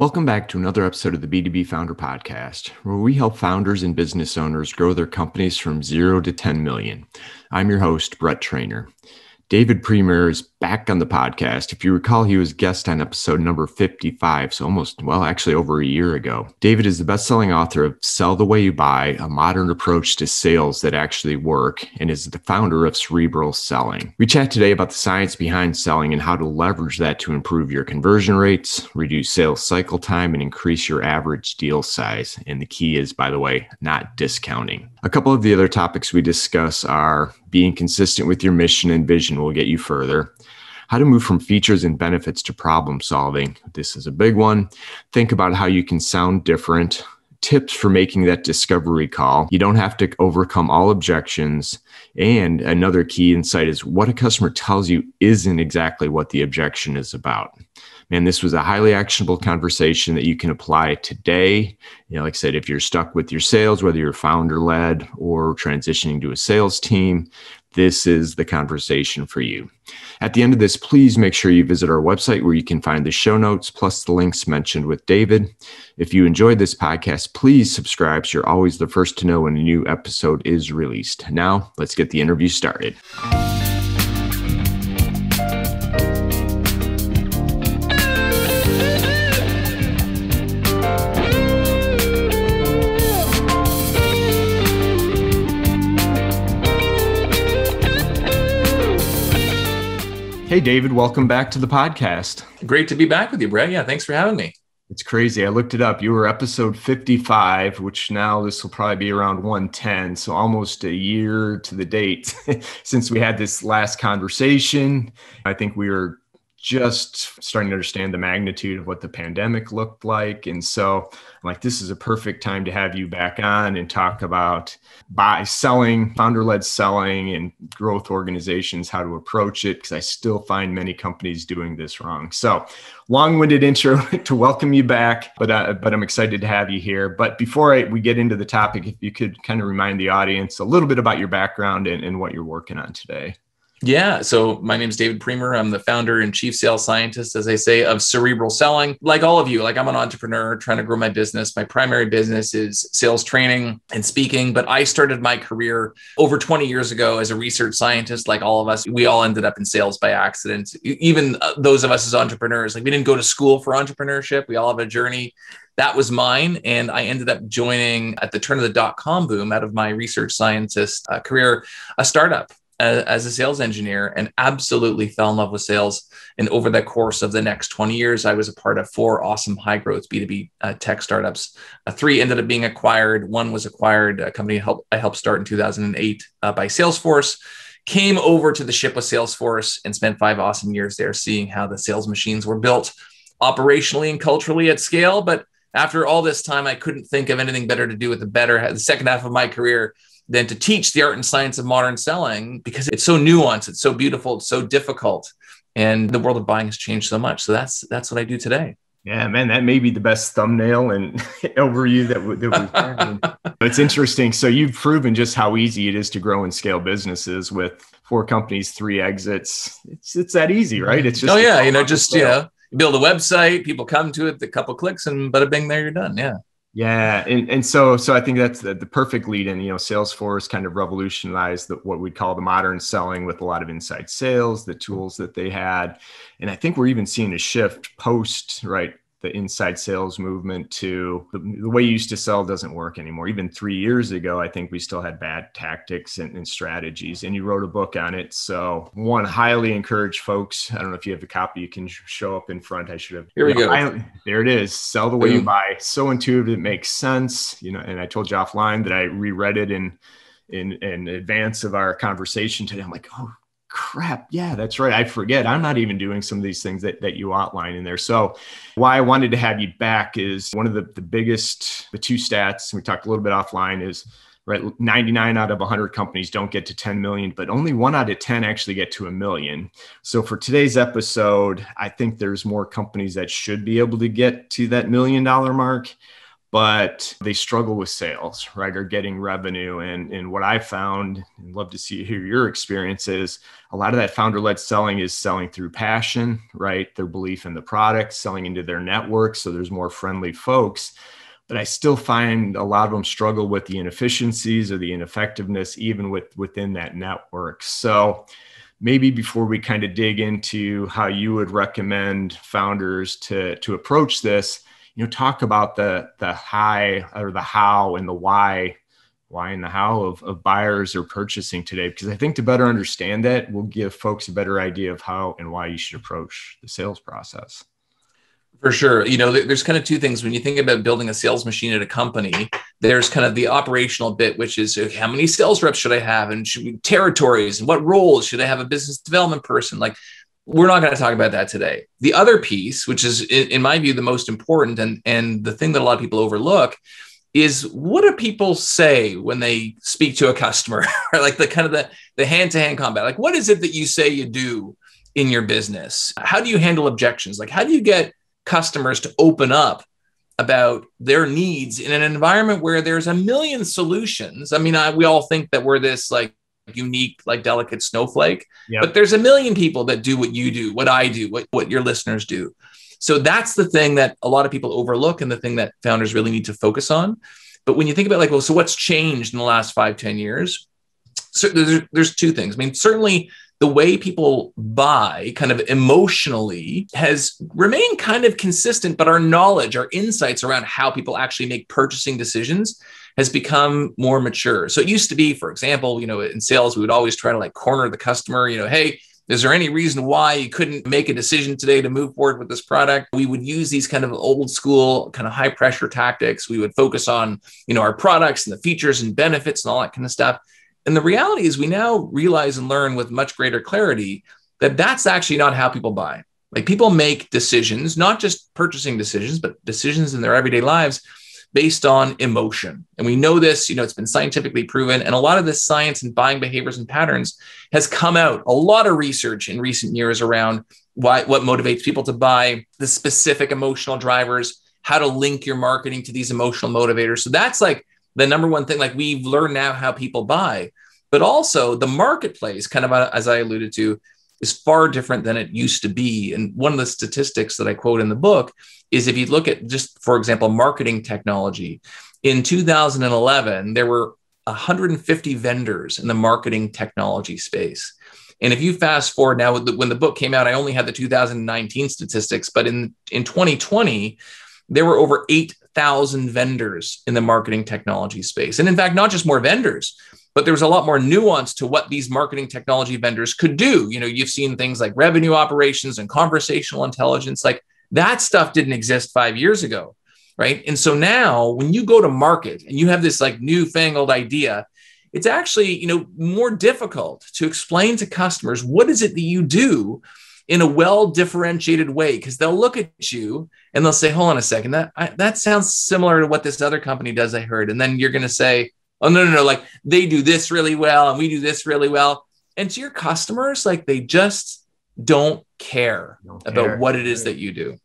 Welcome back to another episode of the B2B Founder Podcast, where we help founders and business owners grow their companies from 0 to 10 million. I'm your host, Brett Trainor. David Priemer is back on the podcast. If you recall, he was guest on episode number 55, so actually over a year ago. David is the best-selling author of Sell the Way You Buy, A Modern Approach to Sales That Actually Work, and is the founder of Cerebral Selling. We chat today about the science behind selling and how to leverage that to improve your conversion rates, reduce sales cycle time, and increase your average deal size. And the key is, by the way, not discounting. A couple of the other topics we discuss are being consistent with your mission and vision will get you further. How to move from features and benefits to problem solving. This is a big one. Think about how you can sound different. Tips for making that discovery call. You don't have to overcome all objections. And another key insight is what a customer tells you isn't exactly what the objection is about. Man, this was a highly actionable conversation that you can apply today. You know, like I said, if you're stuck with your sales, whether you're founder-led or transitioning to a sales team, this is the conversation for you. At the end of this, please make sure you visit our website where you can find the show notes plus the links mentioned with David. If you enjoyed this podcast, please subscribe so you're always the first to know when a new episode is released. Now, let's get the interview started. Hey, David, welcome back to the podcast. Great to be back with you, Brett. Yeah, thanks for having me. It's crazy. I looked it up. You were episode 55, which now this will probably be around 110. So almost a year to the date since we had this last conversation. I think we were just starting to understand the magnitude of what the pandemic looked like. And so I'm like, this is a perfect time to have you back on and talk about selling, founder-led selling and growth organizations, how to approach it, because I still find many companies doing this wrong. So long-winded intro to welcome you back, but I'm excited to have you here. But before we get into the topic, if you could kind of remind the audience a little bit about your background and what you're working on today. Yeah. So my name is David Priemer. I'm the founder and chief sales scientist, as I say, of Cerebral Selling. Like all of you, like I'm an entrepreneur trying to grow my business. My primary business is sales training and speaking, but I started my career over 20 years ago as a research scientist. Like all of us, we all ended up in sales by accident. Even those of us as entrepreneurs, like we didn't go to school for entrepreneurship. We all have a journey. That was mine. And I ended up joining at the turn of the dot-com boom out of my research scientist career, a startup as a sales engineer, and absolutely fell in love with sales. And over the course of the next 20 years, I was a part of 4 awesome high growth B2B tech startups. 3 ended up being acquired. 1 was acquired, a company I helped start in 2008 by Salesforce. Came over to the ship with Salesforce and spent 5 awesome years there seeing how the sales machines were built operationally and culturally at scale. But after all this time, I couldn't think of anything better to do with the second half of my career than to teach the art and science of modern selling, because it's so nuanced, it's so beautiful, it's so difficult. And the world of buying has changed so much. So that's what I do today. Yeah, man, that may be the best thumbnail and overview that we've had. It's interesting. So you've proven just how easy it is to grow and scale businesses with 4 companies, 3 exits. It's that easy, right? It's just build a website, people come to it, a couple clicks and bada bing, there you're done. Yeah. Yeah. And so I think that's the perfect lead in. You know, Salesforce kind of revolutionized what we'd call the modern selling with a lot of inside sales, the tools that they had. And I think we're even seeing a shift post, right, the inside sales movement to the way you used to sell doesn't work anymore. Even 3 years ago, I think we still had bad tactics and strategies, and you wrote a book on it. So highly encourage folks. I don't know if you have a copy, you can show up in front. I should have. Here we go. There it is. Sell the Way You Buy. So intuitive. It makes sense. You know, and I told you offline that I reread it in advance of our conversation today. I'm like, oh, crap. Yeah, that's right. I forget. I'm not even doing some of these things that you outline in there. So why I wanted to have you back is one of the 2 stats, and we talked a little bit offline, is right, 99 out of 100 companies don't get to 10 million, but only 1 out of 10 actually get to 1 million. So for today's episode, I think there's more companies that should be able to get to that $1 million mark. but they struggle with sales, right? Or getting revenue. And what I found, and love to see hear your experience is, a lot of that founder-led selling is selling through passion, right? Their belief in the product, selling into their network. So there's more friendly folks, but I still find a lot of them struggle with the inefficiencies or the ineffectiveness, even within that network. So maybe before we kind of dig into how you would recommend founders to approach this, you know, talk about the high or the how and the why and the how of buyers are purchasing today, because I think to better understand that will give folks a better idea of how and why you should approach the sales process. For sure. You know, there's kind of two things when you think about building a sales machine at a company. There's kind of the operational bit, which is, okay, how many sales reps should I have, and territories, and what roles should I have a business development person? Like, we're not going to talk about that today. The other piece, which is, in my view, the most important and the thing that a lot of people overlook, is what do people say when they speak to a customer? Like the kind of the hand-to-hand combat. Like, what is it that you say you do in your business? How do you handle objections? Like, how do you get customers to open up about their needs in an environment where there's a million solutions? I mean, we all think that we're this like unique, like delicate snowflake, yep. But there's a million people that do what you do, what I do, what your listeners do. So that's the thing that a lot of people overlook and the thing that founders really need to focus on. But when you think about like, well, so what's changed in the last 5-10 years? So there's two things. I mean, certainly the way people buy kind of emotionally has remained kind of consistent, but our knowledge, our insights around how people actually make purchasing decisions has become more mature. So it used to be, for example, you know, in sales, we would always try to like corner the customer, you know, hey, is there any reason why you couldn't make a decision today to move forward with this product? We would use these kind of old school kind of high pressure tactics. We would focus on, you know, our products and the features and benefits and all that kind of stuff. And the reality is we now realize and learn with much greater clarity that that's actually not how people buy. Like, people make decisions, not just purchasing decisions, but decisions in their everyday lives based on emotion. And we know this, you know, it's been scientifically proven. And a lot of this science and buying behaviors and patterns has come out. A lot of research in recent years around what motivates people to buy, the specific emotional drivers, how to link your marketing to these emotional motivators. So that's like the number one thing, like we've learned now how people buy, but also the marketplace, kind of as I alluded to, is far different than it used to be. And one of the statistics that I quote in the book is if you look at just, for example, marketing technology, in 2011, there were 150 vendors in the marketing technology space. And if you fast forward now, when the book came out, I only had the 2019 statistics, but in 2020, there were over 8,000 vendors in the marketing technology space. And in fact, not just more vendors, but there was a lot more nuance to what these marketing technology vendors could do. You know, you've seen things like revenue operations and conversational intelligence. Like, that stuff didn't exist 5 years ago, right? And so now when you go to market and you have this like newfangled idea, it's actually, you know, more difficult to explain to customers what is it that you do in a well-differentiated way, because they'll look at you and they'll say, hold on a second, that sounds similar to what this other company does, I heard. And then you're going to say, oh, no, like they do this really well and we do this really well. And to your customers, like they just don't care about what it is that you do.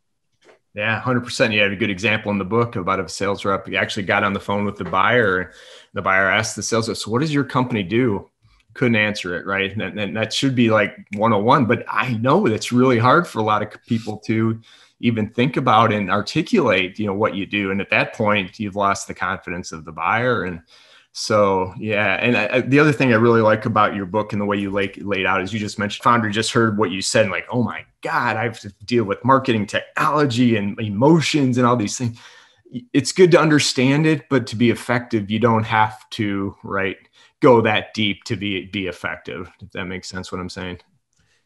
Yeah, 100%. You have a good example in the book about a sales rep. You actually got on the phone with the buyer. The buyer asked the sales rep, so what does your company do? Couldn't answer it, right? And that should be like 101, but I know that's really hard for a lot of people to even think about and articulate, you know, what you do. And at that point, you've lost the confidence of the buyer. And so, yeah. And the other thing I really like about your book and the way you laid out is, you just mentioned founder just heard what you said and like, oh my God, I have to deal with marketing technology and emotions and all these things. It's good to understand it, but to be effective, you don't have to, right, go that deep to be effective, if that makes sense what I'm saying.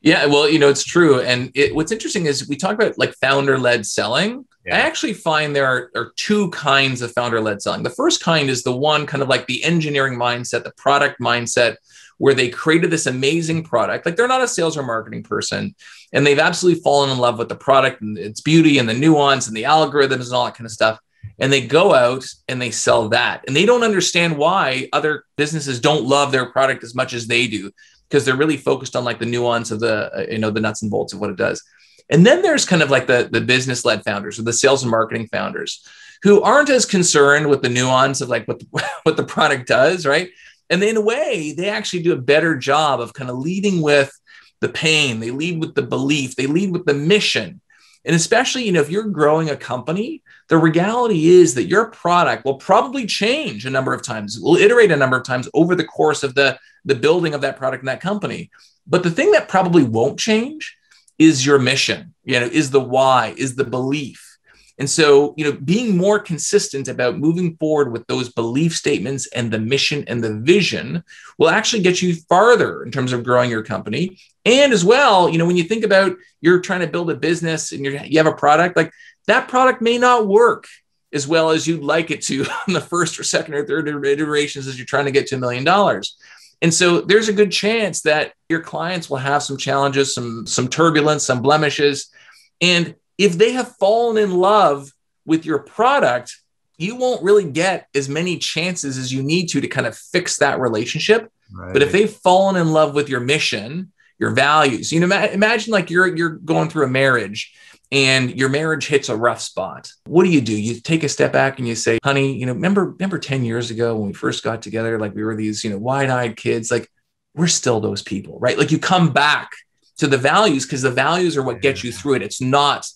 Yeah, well, you know, it's true. And what's interesting is we talk about like founder-led selling. Yeah. I actually find there are two kinds of founder-led selling. The first kind is the one kind of like the engineering mindset, the product mindset, where they created this amazing product. Like, they're not a sales or marketing person, and they've absolutely fallen in love with the product and its beauty and the nuance and the algorithms and all that kind of stuff. And they go out and they sell that. And they don't understand why other businesses don't love their product as much as they do, because they're really focused on like the nuance of the nuts and bolts of what it does. And then there's kind of like the business-led founders or the sales and marketing founders who aren't as concerned with the nuance of like what the product does, right? And in a way, they actually do a better job of kind of leading with the pain. They lead with the belief. They lead with the mission. And especially, you know, if you're growing a company, the reality is that your product will probably change a number of times, will iterate a number of times over the course of the building of that product in that company. But the thing that probably won't change is your mission, you know, is the why, is the belief. And so, you know, being more consistent about moving forward with those belief statements and the mission and the vision will actually get you farther in terms of growing your company. And as well, you know, when you think about you're trying to build a business and you have a product, like that product may not work as well as you'd like it to on the first or second or third iterations as you're trying to get to $1 million. And so there's a good chance that your clients will have some challenges, some turbulence, some blemishes. And if they have fallen in love with your product, you won't really get as many chances as you need to kind of fix that relationship. Right. But if they've fallen in love with your mission, your values, you know, imagine like you're going through a marriage and your marriage hits a rough spot. What do? You take a step back and you say, honey, you know, remember 10 years ago when we first got together, like we were these, you know, wide-eyed kids, like we're still those people, right? Like you come back to the values because the values are what get you through it. It's not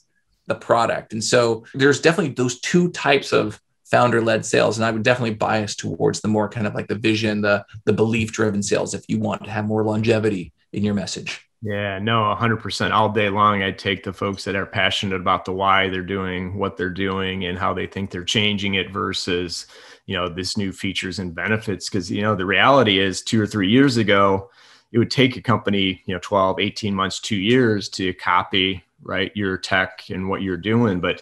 the product. And so there's definitely those two types of founder-led sales. And I would definitely bias towards the more kind of like the vision, the belief-driven sales if you want to have more longevity in your message. Yeah, no, 100%. All day long, I take the folks that are passionate about the why they're doing, what they're doing, and how they think they're changing it versus, you know, this new features and benefits. Because, you know, the reality is 2 or 3 years ago, it would take a company, you know, 12, 18 months, 2 years to copy, right, your tech and what you're doing. But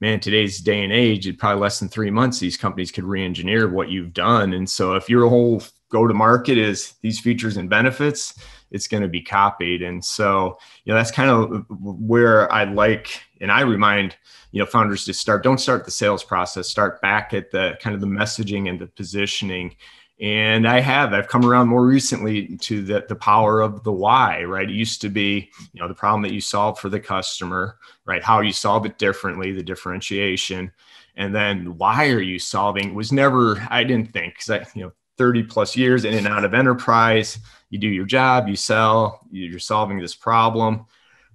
man, today's day and age, it probably less than 3 months, these companies could re-engineer what you've done. And so if your whole go-to-market is these features and benefits, it's going to be copied. And so, you know, that's kind of where I like, and I remind, you know, founders to start, don't start the sales process, start back at the kind of the messaging and the positioning. And I've come around more recently to the power of the why, right? It used to be, you know, the problem that you solve for the customer, right? How you solve it differently, the differentiation. And then why are you solving was never, I didn't think, because I, you know, 30 plus years in and out of enterprise, you do your job, you sell, you're solving this problem.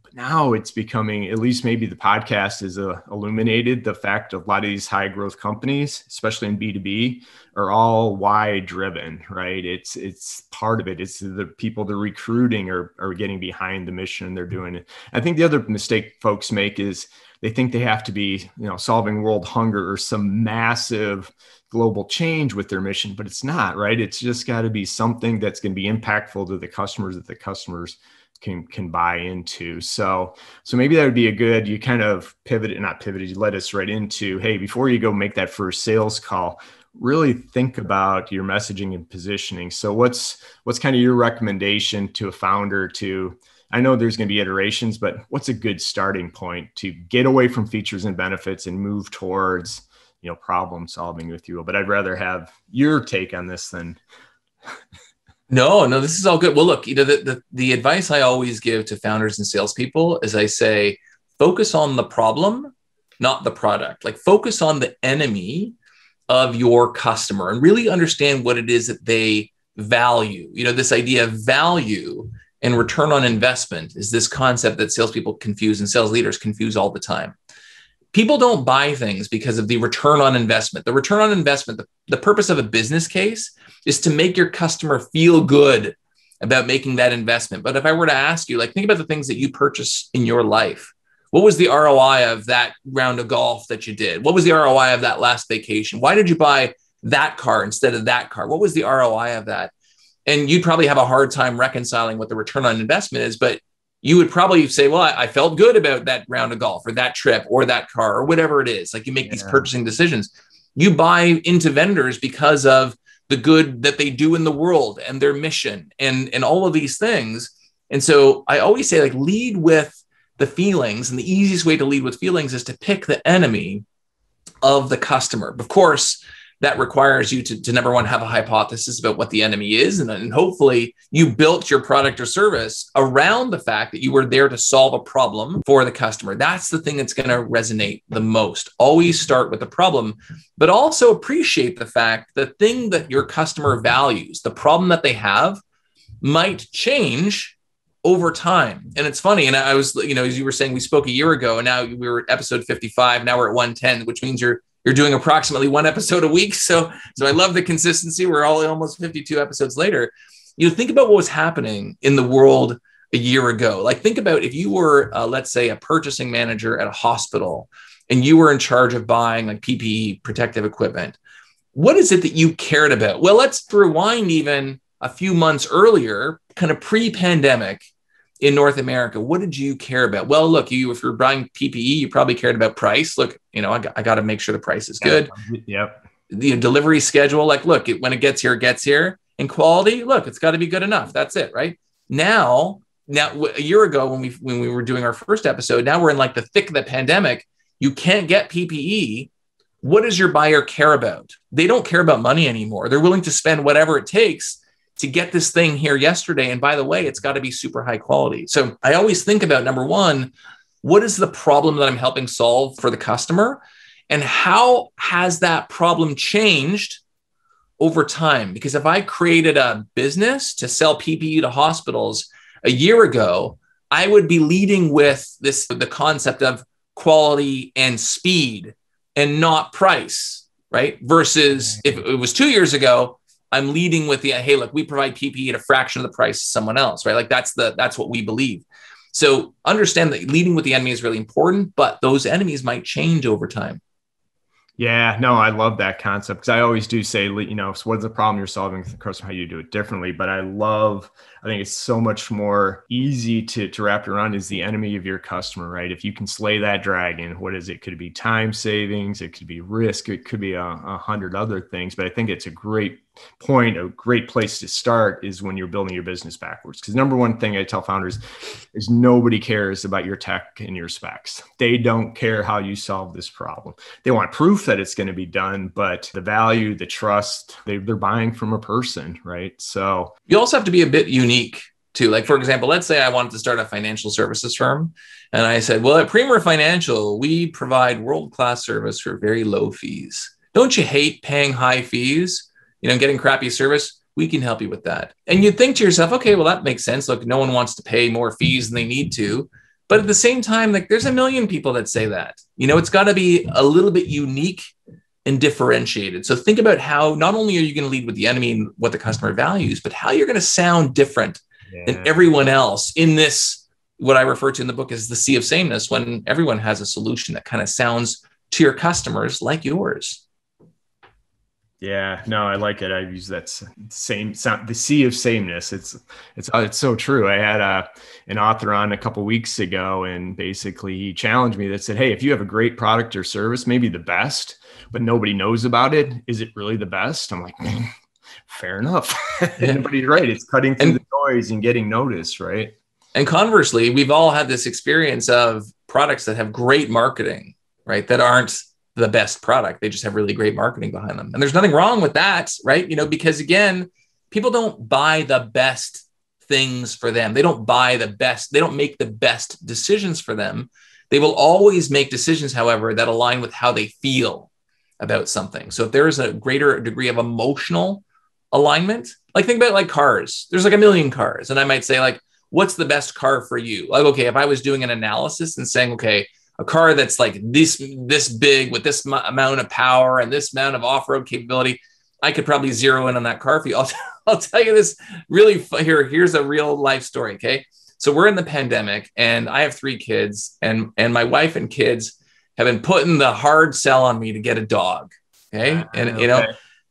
But now it's becoming, at least maybe the podcast has illuminated the fact of a lot of these high growth companies, especially in B2B, are all why driven, right? It's part of it. It's the people they're recruiting are getting behind the mission they're doing. I think the other mistake folks make is they think they have to be, you know, solving world hunger or some massive global change with their mission, but it's not, right? It's just got to be something that's going to be impactful to the customers that the customers can buy into. So maybe that would be a good, you kind of you led us right into, hey, before you go make that first sales call, really think about your messaging and positioning. So what's kind of your recommendation to a founder to, I know there's going to be iterations, but what's a good starting point to get away from features and benefits and move towards, you know, problem solving with you? But I'd rather have your take on this than. No, this is all good. Well, look, you know, the advice I always give to founders and salespeople is I say, focus on the problem, not the product. Like focus on the enemy of your customer and really understand what it is that they value. You know, this idea of value and return on investment is this concept that salespeople confuse and sales leaders confuse all the time. People don't buy things because of the return on investment. The return on investment, the purpose of a business case is to make your customer feel good about making that investment. But if I were to ask you, like, think about the things that you purchase in your life. What was the ROI of that round of golf that you did? What was the ROI of that last vacation? Why did you buy that car instead of that car? What was the ROI of that? And you'd probably have a hard time reconciling what the return on investment is, but you would probably say, well, I felt good about that round of golf or that trip or that car or whatever it is. Like you make these purchasing decisions. You buy into vendors because of the good that they do in the world and their mission and all of these things. And so I always say, like, lead with the feelings. And the easiest way to lead with feelings is to pick the enemy of the customer. Of course, that requires you to number one, have a hypothesis about what the enemy is. And hopefully you built your product or service around the fact that you were there to solve a problem for the customer. That's the thing that's going to resonate the most. Always start with the problem, but also appreciate the fact the thing that your customer values, the problem that they have, might change over time. And it's funny. And I was, as you were saying, we spoke a year ago and now we were at episode 55. Now we're at 110, which means you're doing approximately one episode a week. So I love the consistency. We're almost 52 episodes later. Think about what was happening in the world a year ago. Like, think about if you were, let's say, a purchasing manager at a hospital and you were in charge of buying like PPE, protective equipment. What is it that you cared about? Well, let's rewind even a few months earlier, kind of pre-pandemic in North America. What did you care about? Well, look, if you're buying PPE, you probably cared about price. Look, I got to make sure the price is good. Yep. The delivery schedule, like, look, when it gets here. And quality, look, it's got to be good enough. That's it, right? Now, a year ago when we were doing our first episode, now we're in like the thick of the pandemic. You can't get PPE. What does your buyer care about? They don't care about money anymore. They're willing to spend whatever it takes to get this thing here yesterday. And by the way, it's got to be super high quality. So I always think about, number one, what is the problem that I'm helping solve for the customer? And how has that problem changed over time? Because if I created a business to sell PPE to hospitals a year ago, I would be leading with the concept of quality and speed and not price, right? Versus if it was 2 years ago, I'm leading with the, hey, look, we provide PPE at a fraction of the price of someone else, right? Like that's what we believe. So understand that leading with the enemy is really important, but those enemies might change over time. Yeah, no, I love that concept because I always do say, what's the problem you're solving with the customer, how you do it differently. But I think it's so much more easy to wrap it around is the enemy of your customer, right? If you can slay that dragon, what is it? Could it be time savings? It could be risk. It could be 100 other things. But I think it's a great point, a great place to start is when you're building your business backwards. Because number one thing I tell founders is nobody cares about your tech and your specs. They don't care how you solve this problem. They want proof that it's going to be done, but the value, the trust, they're buying from a person, right? So you also have to be a bit unique too. Like, for example, let's say I wanted to start a financial services firm. And I said, well, at Priemer Financial, we provide world-class service for very low fees. Don't you hate paying high fees? Getting crappy service, we can help you with that. And you think to yourself, okay, well, that makes sense. Look, no one wants to pay more fees than they need to. But at the same time, like, there's a million people that say that. It's got to be a little bit unique and differentiated. So think about how not only are you going to lead with the enemy and what the customer values, but how you're going to sound different than everyone else in this, what I refer to in the book as the sea of sameness, when everyone has a solution that kind of sounds to your customers like yours. Yeah, no, I like it. I use that same sound, the sea of sameness. It's so true. I had an author on a couple of weeks ago, and basically he challenged me that said, hey, if you have a great product or service, maybe the best, but nobody knows about it, is it really the best? I'm like, fair enough. But he's right. It's cutting through the noise and getting noticed, right? And conversely, we've all had this experience of products that have great marketing, right? That aren't the best product. They just have really great marketing behind them. And there's nothing wrong with that, right? Because again, people don't buy the best things for them. They don't buy the best. They don't make the best decisions for them. They will always make decisions, however, that align with how they feel about something. So if there is a greater degree of emotional alignment, like think about like cars, there's like a million cars. And I might say like, what's the best car for you? Like, okay, if I was doing an analysis and saying, okay, a car that's like this big with this amount of power and this amount of off-road capability, I could probably zero in on that car for you. I'll tell you this really here's a real life story. Okay. So we're in the pandemic and I have three kids and my wife and kids have been putting the hard sell on me to get a dog. Okay.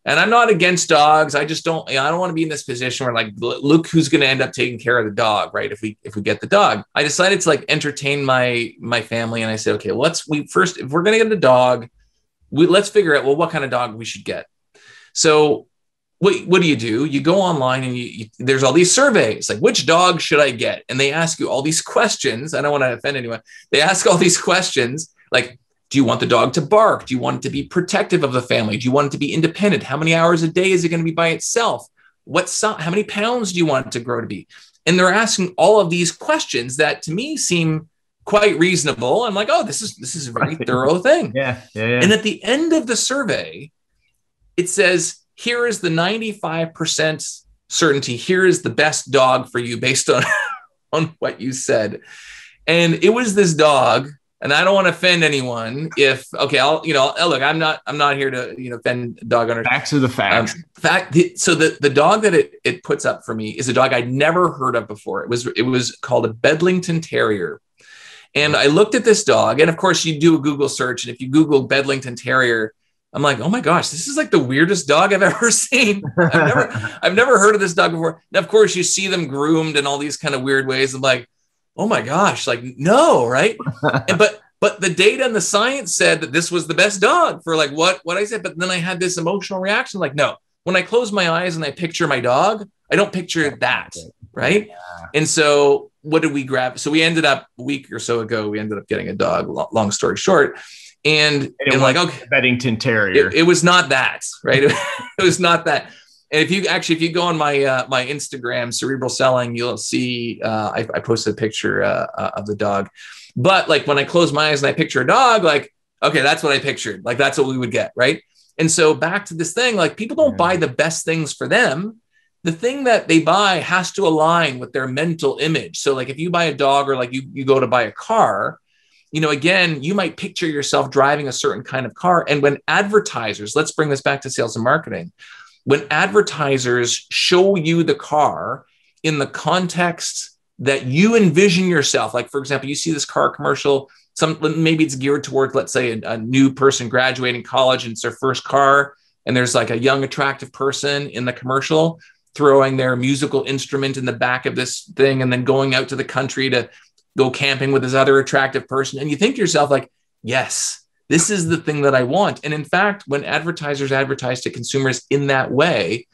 And I'm not against dogs. I just don't want to be in this position where like, look, who's going to end up taking care of the dog, right? If we get the dog, I decided to like entertain my family. And I said, okay, if we're going to get the dog, let's figure out, what kind of dog we should get. So what do? You go online and there's all these surveys, like which dog should I get? And they ask you all these questions. I don't want to offend anyone. They ask all these questions. Like, Do you want the dog to bark? Do you want it to be protective of the family? Do you want it to be independent? How many hours a day is it going to be by itself? How many pounds do you want it to grow to be? And they're asking all of these questions that to me seem quite reasonable. I'm like, oh, this is a very thorough thing. Yeah. And at the end of the survey, it says, here is the 95% certainty. Here is the best dog for you based on, on what you said. And it was this dog, and I don't want to offend anyone if, okay, look, I'm not here to, offend dog owners. Facts are the facts. So the dog that it puts up for me is a dog I'd never heard of before. It was called a Bedlington Terrier. And I looked at this dog, and of course you do a Google search, and if you Google Bedlington Terrier, I'm like, oh my gosh, this is like the weirdest dog I've ever seen. I've never heard of this dog before. Now, of course, you see them groomed in all these kind of weird ways. I'm like, oh my gosh, like, no, right? but the data and the science said that this was the best dog for like what I said. But then I had this emotional reaction, like, no, when I close my eyes and I picture my dog, I don't picture that, right? Yeah. And so what did we grab? So we ended up a week or so ago, we ended up getting a dog, long story short. And like, okay, Bedlington Terrier. It was not that, right? It was not that. And if you go on my my Instagram, Cerebral Selling, you'll see I posted a picture of the dog. But like when I close my eyes and I picture a dog, like, okay, that's what I pictured. Like that's what we would get, right? And so back to this thing, like people don't buy the best things for them. The thing that they buy has to align with their mental image. So like if you buy a dog or like you go to buy a car, again, you might picture yourself driving a certain kind of car. And when advertisers, let's bring this back to sales and marketing, when advertisers show you the car in the context that you envision yourself, like, for example, you see this car commercial, maybe it's geared towards, let's say, a new person graduating college and it's their first car. And there's like a young, attractive person in the commercial throwing their musical instrument in the back of this thing and then going out to the country to go camping with this other attractive person. And you think to yourself like, yes, this is the thing that I want. And in fact, when advertisers advertise to consumers in that way,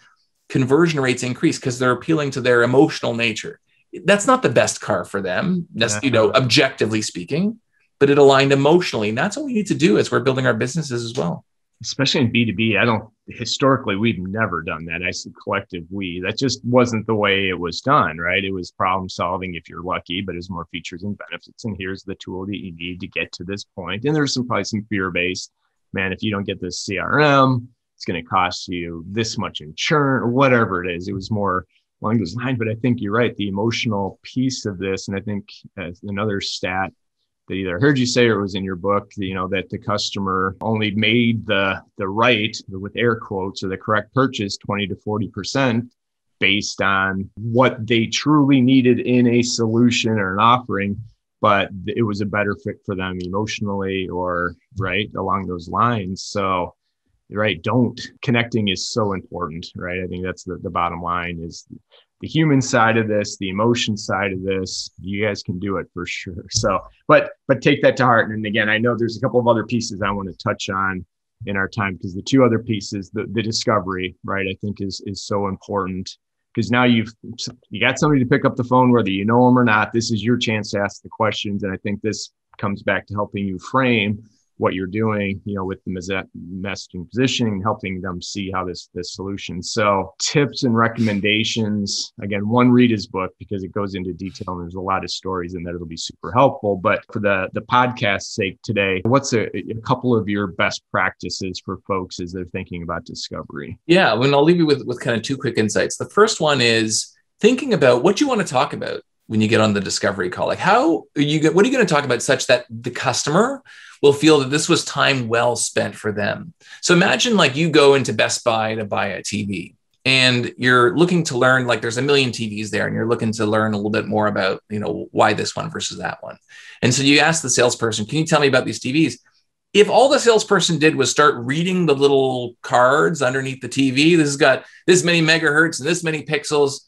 conversion rates increase because they're appealing to their emotional nature. That's not the best car for them. That's, objectively speaking, but it aligned emotionally. And that's what we need to do as we're building our businesses as well. Especially in B2B, historically, we've never done that. I said collective we. That just wasn't the way it was done, right? It was problem solving if you're lucky, but it was more features and benefits. And here's the tool that you need to get to this point. And there's probably some fear-based, man, if you don't get this CRM, it's going to cost you this much in churn or whatever it is. It was more along those lines, but I think you're right. The emotional piece of this, and I think another stat that either I heard you say or it was in your book, that the customer only made the right, with air quotes, or the correct purchase 20 to 40% based on what they truly needed in a solution or an offering, but it was a better fit for them emotionally or right along those lines. So, right, connecting is so important, right? I think that's the bottom line is the human side of this, the emotion side of this. You guys can do it for sure. So, but take that to heart. And again, I know there's a couple of other pieces I want to touch on in our time, because the two other pieces, the discovery, right, I think is so important, because now you got somebody to pick up the phone, whether you know them or not. This is your chance to ask the questions. And I think this comes back to helping you frame what you're doing, with the messaging positioning, helping them see how this solution. So tips and recommendations, again, one, read his book because it goes into detail and there's a lot of stories in that. It'll be super helpful. But for the podcast's sake today, what's a couple of your best practices for folks as they're thinking about discovery? Yeah. Well, I'll leave you with kind of two quick insights. The first one is thinking about what you want to talk about when you get on the discovery call. Like what are you going to talk about such that the customer will feel that this was time well spent for them? So imagine like you go into Best Buy to buy a TV and you're looking to learn, like there's a million TVs there and you're looking to learn a little bit more about, why this one versus that one. And so you ask the salesperson, can you tell me about these TVs? If all the salesperson did was start reading the little cards underneath the TV, this has got this many megahertz and this many pixels,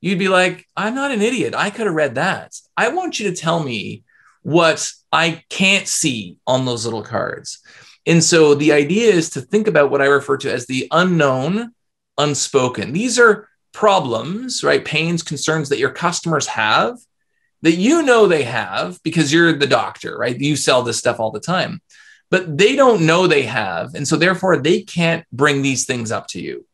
you'd be like, I'm not an idiot. I could have read that. I want you to tell me what I can't see on those little cards. And so the idea is to think about what I refer to as the unknown, unspoken. These are problems, right? Pains, concerns that your customers have that they have because you're the doctor, right? You sell this stuff all the time. but they don't know they have. And so therefore they can't bring these things up to you,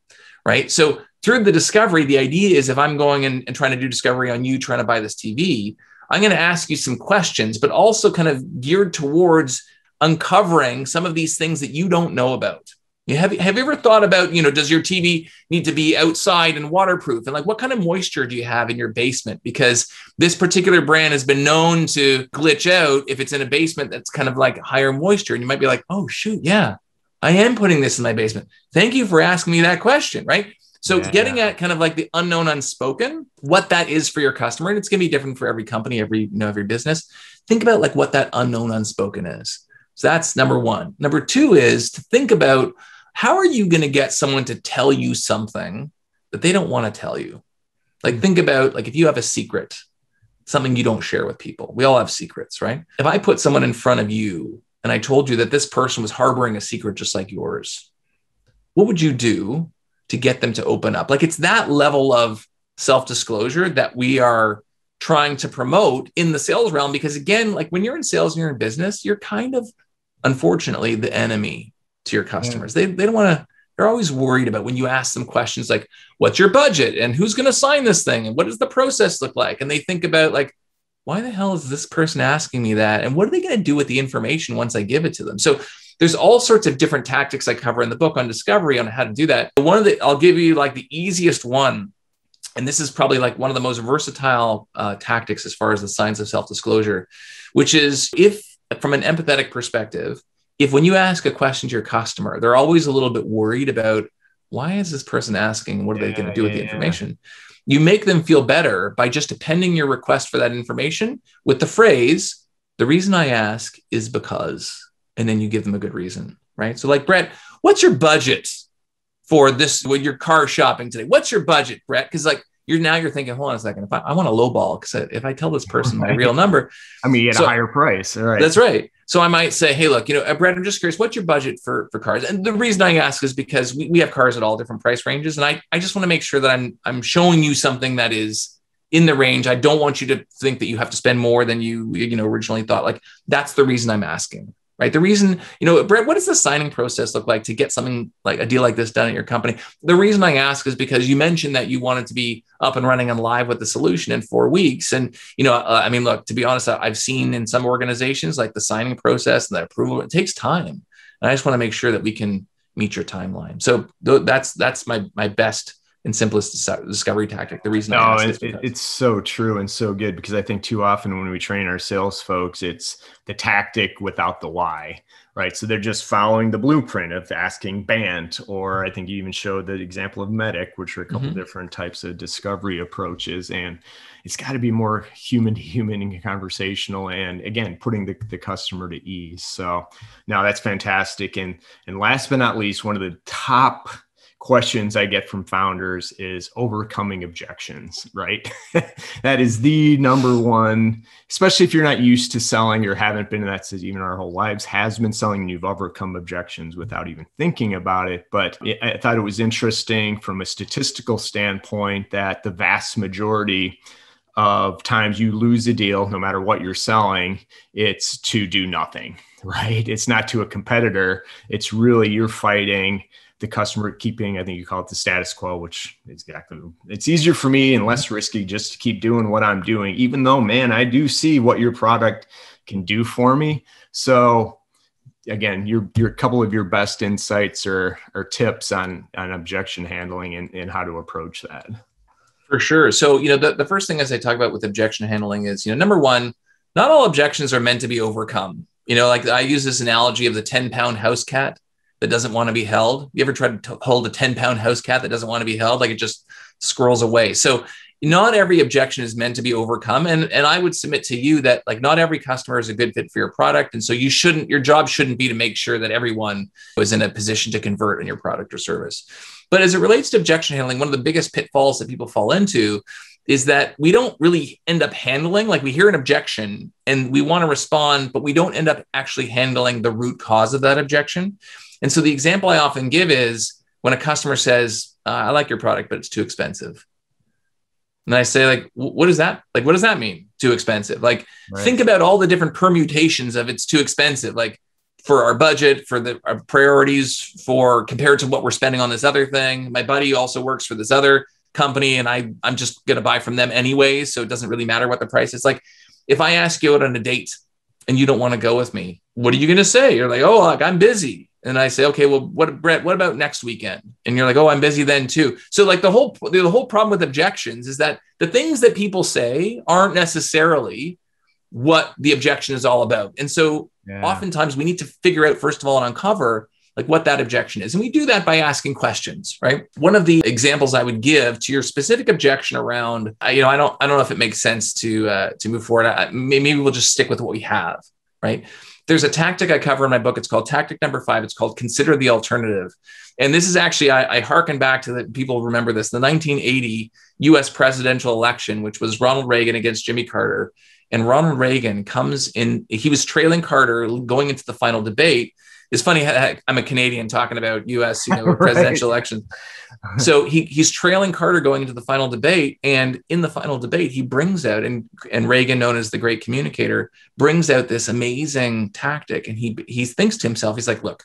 right? So through the discovery, the idea is if I'm going and trying to do discovery on you, trying to buy this TV, I'm going to ask you some questions, but also kind of geared towards uncovering some of these things that you don't know about. Have you ever thought about, you know, does your TV need to be outside and waterproof? And like, what kind of moisture do you have in your basement? Because this particular brand has been known to glitch out if it's in a basement that's kind of like higher moisture. And you might be like, oh, shoot, yeah, I am putting this in my basement. Thank you for asking me that question, right? So at kind of like the unknown, unspoken, what that is for your customer. And it's going to be different for every company, every business. Think about like what that unknown, unspoken is. So that's number one. Number two is to think about, how are you going to get someone to tell you something that they don't want to tell you? Like, think about, like, if you have a secret, something you don't share with people. We all have secrets, right? If I put someone in front of you and I told you that this person was harboring a secret just like yours, what would you do to get them to open up? Like, it's that level of self-disclosure that we are trying to promote in the sales realm. Because again, like when you're in sales and you're in business, you're kind of, unfortunately, the enemy to your customers. Yeah. They don't want to, they're always worried about when you ask them questions like, what's your budget and who's going to sign this thing? And what does the process look like? And they think about like, why the hell is this person asking me that? And what are they going to do with the information once I give it to them? So there's all sorts of different tactics I cover in the book on discovery on how to do that. One of the, I'll give you like the easiest one. And this is probably like one of the most versatile tactics as far as the science of self-disclosure, which is if from an empathetic perspective, if when you ask a question to your customer, they're always a little bit worried about why is this person asking? What are they going to do with the information? You make them feel better by just appending your request for that information with the phrase, the reason I ask is because, and then you give them a good reason, right? So like, Brett, what's your budget for this with your car shopping today? What's your budget, Brett? Because like you're thinking, hold on a second. If I want to lowball, because if I tell this person my real number, I mean, at a higher price. All right. That's right. So I might say, hey, look, you know, Brett, I'm just curious, what's your budget for cars? And the reason I ask is because we have cars at all different price ranges. And I just want to make sure that I'm showing you something that is in the range. I don't want you to think that you have to spend more than you originally thought. Like that's the reason I'm asking. Right. The reason, you know, Brett, what does the signing process look like to get something like a deal like this done at your company? The reason I ask is because you mentioned that you wanted to be up and running and live with the solution in 4 weeks. And, you know, I mean, look, to be honest, I've seen in some organizations like the signing process and the approval, it takes time. And I just want to make sure that we can meet your timeline. So that's my best and simplest discovery tactic. The reason it's so true and so good, because I think too often when we train our sales folks, it's the tactic without the why, right? So they're just following the blueprint of asking BANT, or I think you even showed the example of MEDDIC, which are a couple different types of discovery approaches. And it's got to be more human to human and conversational. And again, putting the customer to ease. So now that's fantastic. And last but not least, one of the top questions I get from founders is overcoming objections, right? That is the number one, especially if you're not used to selling or haven't been in that since even our whole lives, has been selling, and you've overcome objections without even thinking about it. But I thought it was interesting from a statistical standpoint that the vast majority of times you lose a deal, no matter what you're selling, it's to do nothing, right? It's not to a competitor. It's really you're fighting the customer, keeping, I think you call it the status quo, which is exactly, it's easier for me and less risky just to keep doing what I'm doing, even though, man, I do see what your product can do for me. So again, your couple of your best insights or tips on objection handling and how to approach that. For sure. So, you know, the first thing as I talk about with objection handling is, you know, number one, not all objections are meant to be overcome. You know, like I use this analogy of the 10-pound house cat that doesn't want to be held. You ever tried to hold a 10-pound house cat that doesn't want to be held? Like it just squirrels away. So not every objection is meant to be overcome. And I would submit to you that like not every customer is a good fit for your product. And so your job shouldn't be to make sure that everyone was in a position to convert on your product or service. But as it relates to objection handling, one of the biggest pitfalls that people fall into is that we don't really end up handling, like we hear an objection and we want to respond, but we don't end up actually handling the root cause of that objection. And so the example I often give is when a customer says, I like your product, but it's too expensive. And I say, like, what is that? Like, what does that mean? Too expensive. Like, Think about all the different permutations of it's too expensive. Like, for our budget, for the our priorities, for compared to what we're spending on this other thing. My buddy also works for this other company, and I'm just going to buy from them anyway, so it doesn't really matter what the price is. Like, if I ask you out on a date and you don't want to go with me, what are you going to say? You're like, oh, like, I'm busy. And I say, okay, well, what, Brett, what about next weekend? And you're like, oh, I'm busy then too. So like the whole problem with objections is that the things that people say aren't necessarily what the objection is all about. And so oftentimes we need to figure out, first of all, and uncover like what that objection is. And we do that by asking questions, right? One of the examples I would give to your specific objection around, I don't know if it makes sense to move forward. Maybe we'll just stick with what we have, right? There's a tactic I cover in my book. It's called tactic number 5. It's called consider the alternative. And this is actually, I hearken back to that. People remember this, the 1980 US presidential election, which was Ronald Reagan against Jimmy Carter. And Ronald Reagan comes in, he was trailing Carter going into the final debate. It's funny, I'm a Canadian talking about US, right, presidential election. So he's trailing Carter going into the final debate. And in the final debate, he brings out, and Reagan, known as the great communicator, brings out this amazing tactic. And he thinks to himself, he's like, look,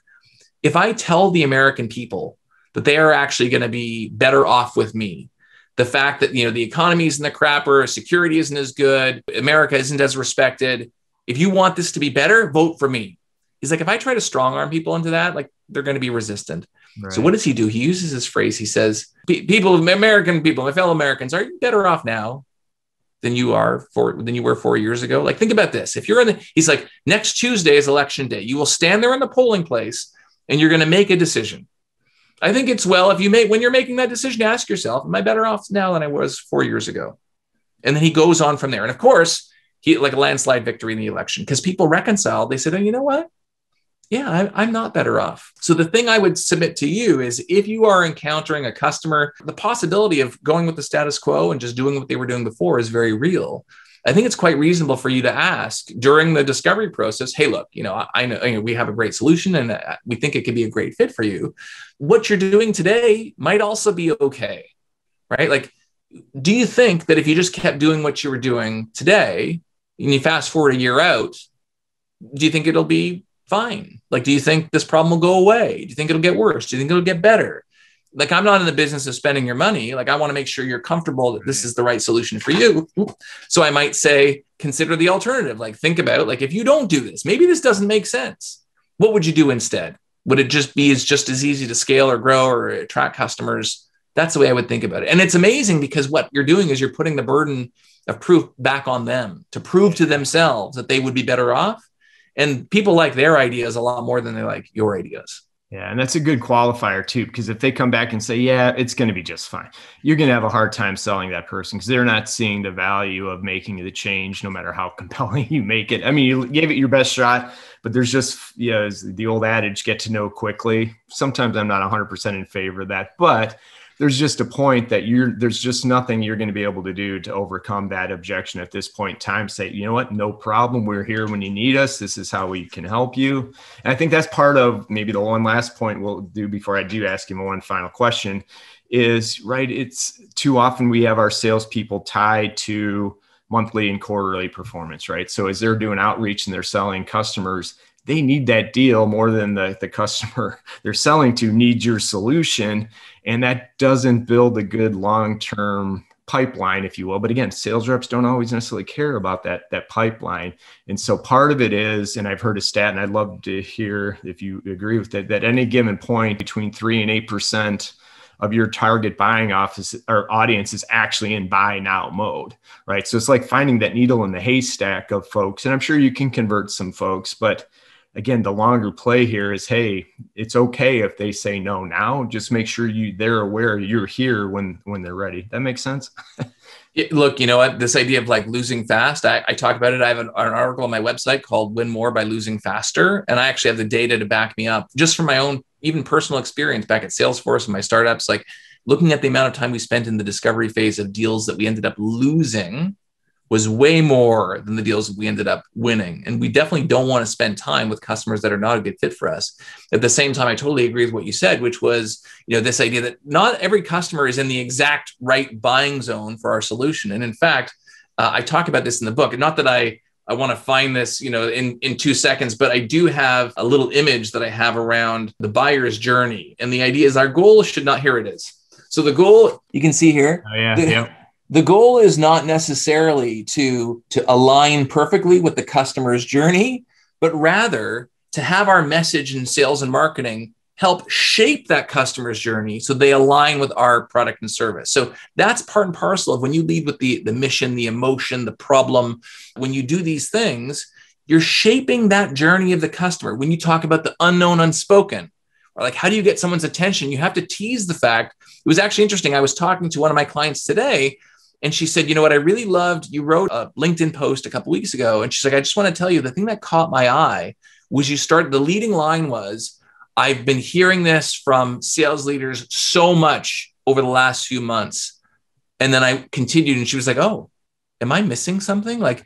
if I tell the American people that they are actually going to be better off with me, the fact that, the economy is in the crapper, security isn't as good, America isn't as respected. If you want this to be better, vote for me. He's like, if I try to strong arm people into that, like they're going to be resistant. Right. So what does he do? He uses this phrase. He says, American people, my fellow Americans, are you better off now than you were 4 years ago? Like, think about this. If you're he's like, next Tuesday is election day. You will stand there in the polling place and you're going to make a decision. I think it's, when you're making that decision, ask yourself, am I better off now than I was 4 years ago? And then he goes on from there. And of course, he like a landslide victory in the election because people reconciled. They said, oh, you know what? Yeah, I'm not better off. So the thing I would submit to you is if you are encountering a customer, the possibility of going with the status quo and just doing what they were doing before is very real. I think it's quite reasonable for you to ask during the discovery process, hey, look, I know we have a great solution and we think it could be a great fit for you. What you're doing today might also be okay, right? Like, do you think that if you just kept doing what you were doing today and you fast forward a year out, do you think it'll be fine? Like, do you think this problem will go away? Do you think it'll get worse? Do you think it'll get better? Like, I'm not in the business of spending your money. Like, I want to make sure you're comfortable that this is the right solution for you. So I might say, consider the alternative. Like, think about it. Like, if you don't do this, maybe this doesn't make sense. What would you do instead? Would it just be just as easy to scale or grow or attract customers? That's the way I would think about it. And it's amazing because what you're doing is you're putting the burden of proof back on them to prove to themselves that they would be better off. And people like their ideas a lot more than they like your ideas. Yeah. And that's a good qualifier too, because if they come back and say, yeah, it's going to be just fine, you're going to have a hard time selling that person because they're not seeing the value of making the change, no matter how compelling you make it. I mean, you gave it your best shot, but there's just, the old adage, get to know quickly. Sometimes I'm not 100% in favor of that, but there's just a point that there's just nothing you're going to be able to do to overcome that objection at this point in time. Say, you know what, no problem. We're here when you need us. This is how we can help you. And I think that's part of maybe the one last point we'll do before I do ask him one final question is, right, it's too often we have our salespeople tied to monthly and quarterly performance, right? So as they're doing outreach and they're selling customers, they need that deal more than the customer they're selling to needs your solution. And that doesn't build a good long-term pipeline, if you will. But again, sales reps don't always necessarily care about that pipeline. And so part of it is, and I've heard a stat, and I'd love to hear if you agree with it, that any given point between 3 and 8% of your target buying office or audience is actually in buy now mode, right? So it's like finding that needle in the haystack of folks. And I'm sure you can convert some folks, but again, the longer play here is, hey, it's okay if they say no now. Just make sure they're aware you're here when they're ready. That makes sense? Look, you know what? This idea of like losing fast, I talk about it. I have an article on my website called Win More by Losing Faster. And I actually have the data to back me up just from my own even personal experience back at Salesforce and my startups, like looking at the amount of time we spent in the discovery phase of deals that we ended up losing was way more than the deals we ended up winning. And we definitely don't want to spend time with customers that are not a good fit for us. At the same time, I totally agree with what you said, which was, this idea that not every customer is in the exact right buying zone for our solution. And in fact, I talk about this in the book, and not that I I want to find this, you know, in 2 seconds, but I do have a little image that I have around the buyer's journey. And the idea is our goal should not, here it is. So the goal, you can see here, the goal is not necessarily to align perfectly with the customer's journey, but rather to have our message in sales and marketing help shape that customer's journey so they align with our product and service. So that's part and parcel of when you lead with the mission, the emotion, the problem. When you do these things, you're shaping that journey of the customer. When you talk about the unknown, unspoken, or like, how do you get someone's attention? You have to tease the fact. It was actually interesting. I was talking to one of my clients today, and she said, you know what, I really loved, you wrote a LinkedIn post a couple of weeks ago. And she's like, I just want to tell you, the thing that caught my eye was you started, the leading line was, I've been hearing this from sales leaders so much over the last few months. And then I continued, and she was like, oh, am I missing something? Like,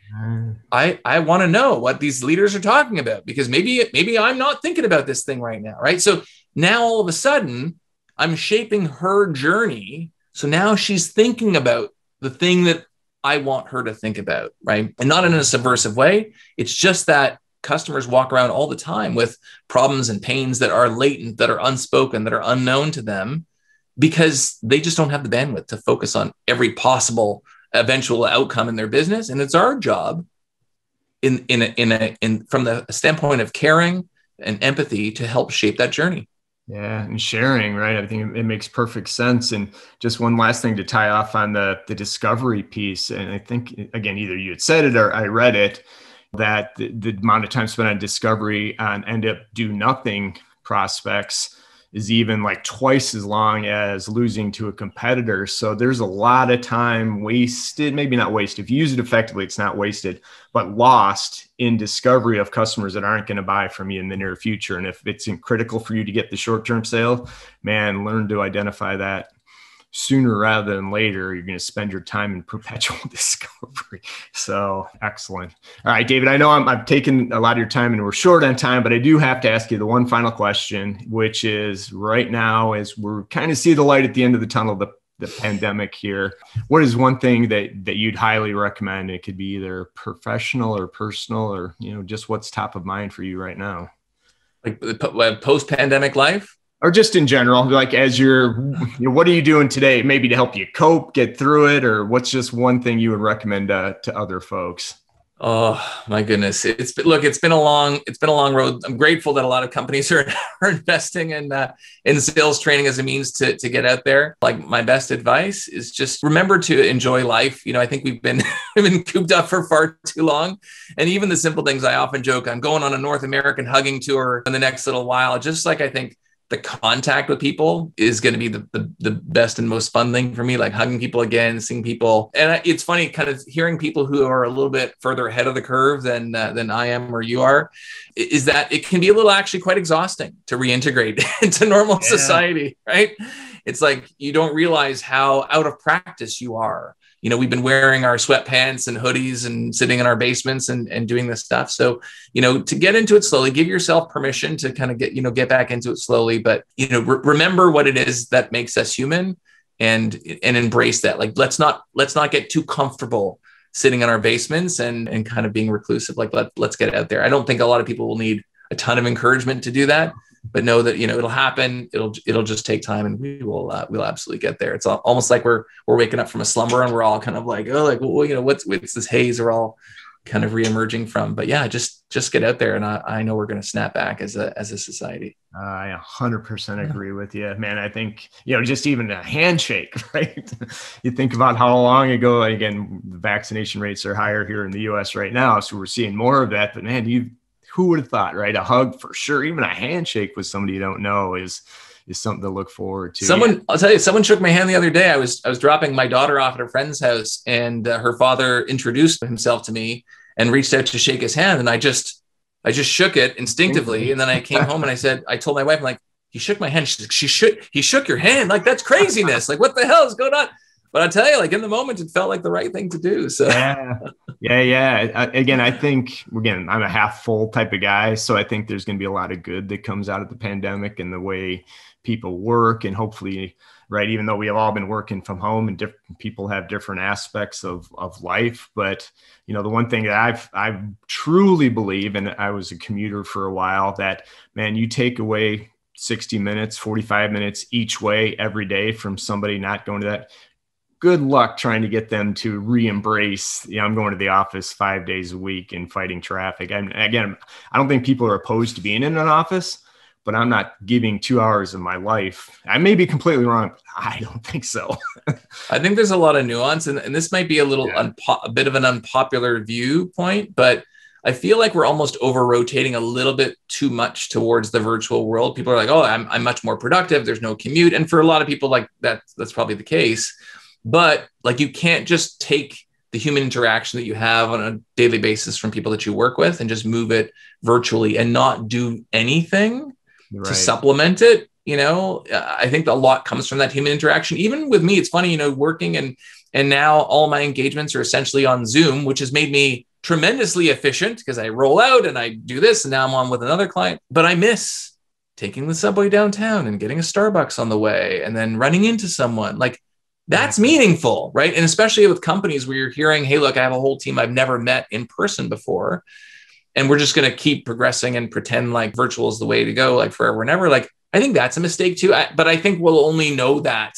I want to know what these leaders are talking about, because maybe I'm not thinking about this thing right now, right? So now all of a sudden I'm shaping her journey. So now she's thinking about the thing that I want her to think about, right? And not in a subversive way. It's just that customers walk around all the time with problems and pains that are latent, that are unspoken, that are unknown to them, because they just don't have the bandwidth to focus on every possible eventual outcome in their business. And it's our job from the standpoint of caring and empathy to help shape that journey. Yeah. And sharing, right? I think it makes perfect sense. And just one last thing to tie off on the discovery piece. And I think, again, either you had said it or I read it, that the amount of time spent on discovery on end up do nothing prospects is even like twice as long as losing to a competitor. So there's a lot of time wasted, maybe not wasted. If you use it effectively, it's not wasted, but lost in discovery of customers that aren't going to buy from you in the near future. And if it's critical for you to get the short-term sale, man, learn to identify that sooner rather than later. You're going to spend your time in perpetual discovery. So excellent. All right, David, I know I've taken a lot of your time and we're short on time, but I do have to ask you the one final question, which is right now, as we're kind of see the light at the end of the tunnel, the pandemic here, what is one thing that you'd highly recommend? It could be either professional or personal, or, you know, just what's top of mind for you right now? Like post-pandemic life? Or just in general, like as you're, you know, what are you doing today, maybe to help you cope, get through it, or what's just one thing you would recommend to other folks? Oh my goodness, it's been a long road. I'm grateful that a lot of companies are investing in sales training as a means to get out there. Like my best advice is just remember to enjoy life. You know, I think we've been cooped up for far too long, and even the simple things. I often joke, I'm going on a North American hugging tour in the next little while. Just like I think the contact with people is going to be the best and most fun thing for me, like hugging people again, seeing people. And it's funny kind of hearing people who are a little bit further ahead of the curve than I am or you are, is that it can be a little actually quite exhausting to reintegrate into normal society, right? It's like you don't realize how out of practice you are. You know, we've been wearing our sweatpants and hoodies and sitting in our basements and doing this stuff. So, you know, to get into it slowly, give yourself permission to kind of get back into it slowly. But, you know, remember what it is that makes us human and embrace that. Like, let's not get too comfortable sitting in our basements and kind of being reclusive. Like, let's get out there. I don't think a lot of people will need a ton of encouragement to do that, but know that, you know, it'll happen. It'll just take time, and we'll absolutely get there. It's almost like we're waking up from a slumber, and we're all kind of like, oh, like, well, you know, what's this haze we're all kind of reemerging from. But yeah, just get out there, and I know we're going to snap back as a society. I 100% agree with you, man. I think, you know, just even a handshake, right? You think about how long ago, again, the vaccination rates are higher here in the U.S. right now, so we're seeing more of that. But man, who would have thought, right? A hug for sure. Even a handshake with somebody you don't know is something to look forward to. I'll tell you, someone shook my hand the other day. I was dropping my daughter off at a friend's house, and her father introduced himself to me and reached out to shake his hand. And I just shook it instinctively. And then I came home and I told my wife, I'm like, he shook my hand. She's like, he shook your hand. Like, that's craziness. Like, what the hell is going on? But I tell you, like in the moment, it felt like the right thing to do. So yeah. I think I'm a half full type of guy. So I think there's going to be a lot of good that comes out of the pandemic and the way people work, and hopefully, right, even though we have all been working from home and different people have different aspects of life. But, you know, the one thing that I truly believe, and I was a commuter for a while, that, man, you take away 60 minutes, 45 minutes each way every day from somebody not going to that, good luck trying to get them to re-embrace, you know, I'm going to the office 5 days a week and fighting traffic. And again, I don't think people are opposed to being in an office, but I'm not giving 2 hours of my life. I may be completely wrong, but I don't think so. I think there's a lot of nuance, and this might be a bit of an unpopular viewpoint, but I feel like we're almost over-rotating a little bit too much towards the virtual world. People are like, oh, I'm much more productive. There's no commute. And for a lot of people, like that's probably the case. But like, you can't just take the human interaction that you have on a daily basis from people that you work with and just move it virtually and not do anything to supplement it. You know, I think a lot comes from that human interaction. Even with me, it's funny, you know, working and now all my engagements are essentially on Zoom, which has made me tremendously efficient because I roll out and I do this and now I'm on with another client, but I miss taking the subway downtown and getting a Starbucks on the way and then running into someone. Like, that's meaningful, right? And especially with companies where you're hearing, hey, look, I have a whole team I've never met in person before, and we're just going to keep progressing and pretend like virtual is the way to go, like forever and ever. Like, I think that's a mistake too, but I think we'll only know that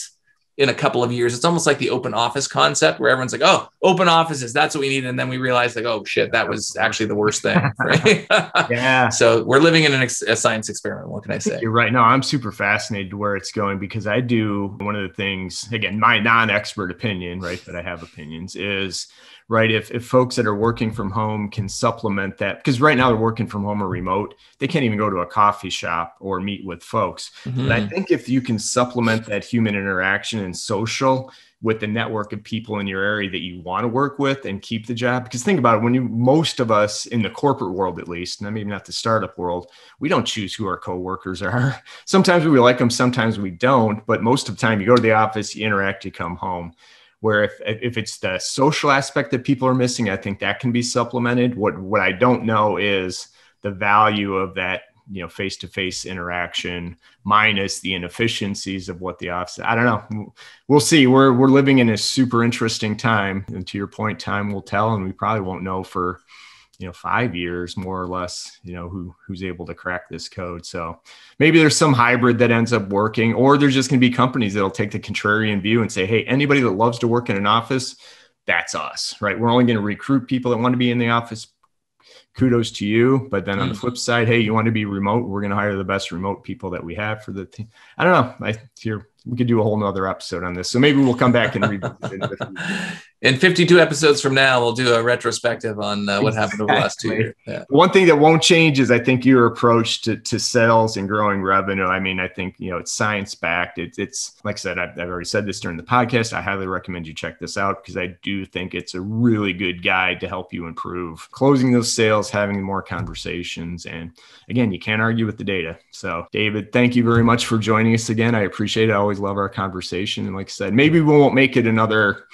in a couple of years. It's almost like the open office concept where everyone's like, oh, open offices, that's what we need. And then we realize like, oh shit, that was actually the worst thing. Right? Yeah. So we're living in a science experiment. What can I say? You're right. No, I'm super fascinated where it's going, because I do one of the things, again, my non-expert opinion, right, but I have opinions, is right, if folks that are working from home can supplement that, because right now they're working from home or remote, they can't even go to a coffee shop or meet with folks. Mm-hmm. But I think if you can supplement that human interaction and social with the network of people in your area that you want to work with and keep the job. Because think about it, most of us in the corporate world, at least, and maybe not the startup world, we don't choose who our coworkers are. Sometimes we like them, sometimes we don't. But most of the time you go to the office, you interact, you come home. Where if it's the social aspect that people are missing, I think that can be supplemented. What I don't know is the value of that, you know, face-to-face interaction minus the inefficiencies of what the office. I don't know. We'll see. We're living in a super interesting time. And to your point, time will tell, and we probably won't know for, you know, 5 years, more or less, you know, who's able to crack this code. So maybe there's some hybrid that ends up working, or there's just going to be companies that'll take the contrarian view and say, hey, anybody that loves to work in an office, that's us, right? We're only going to recruit people that want to be in the office. Kudos to you. But then on the flip side, hey, you want to be remote? We're going to hire the best remote people that we have for the team. I don't know. We could do a whole nother episode on this. So maybe we'll come back and revisit it. In 52 episodes from now, we'll do a retrospective on what happened over the last 2 years. Yeah. One thing that won't change is I think your approach to sales and growing revenue. I mean, I think, you know, it's science-backed. It's like I said, I've already said this during the podcast. I highly recommend you check this out because I do think it's a really good guide to help you improve closing those sales, having more conversations. And again, you can't argue with the data. So David, thank you very much for joining us again. I appreciate it. I always love our conversation. And like I said, maybe we won't make it another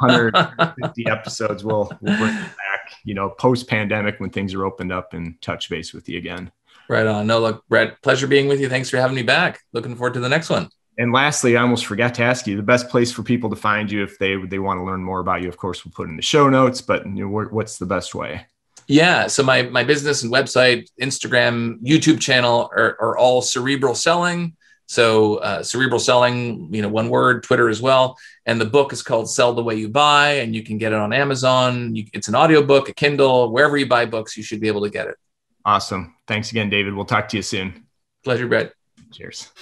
150 episodes. We'll bring it back, you know, post-pandemic when things are opened up and touch base with you again. Right on. No, look, Brett, pleasure being with you. Thanks for having me back. Looking forward to the next one. And lastly, I almost forgot to ask you, the best place for people to find you if they want to learn more about you, of course, we'll put in the show notes, but you know, what's the best way? Yeah. So my business and website, Instagram, YouTube channel are all Cerebral Selling. So Cerebral Selling, you know, one word, Twitter as well. And the book is called Sell the Way You Buy, and you can get it on Amazon. It's an audiobook, a Kindle, wherever you buy books, you should be able to get it. Awesome. Thanks again, David. We'll talk to you soon. Pleasure, Brett. Cheers.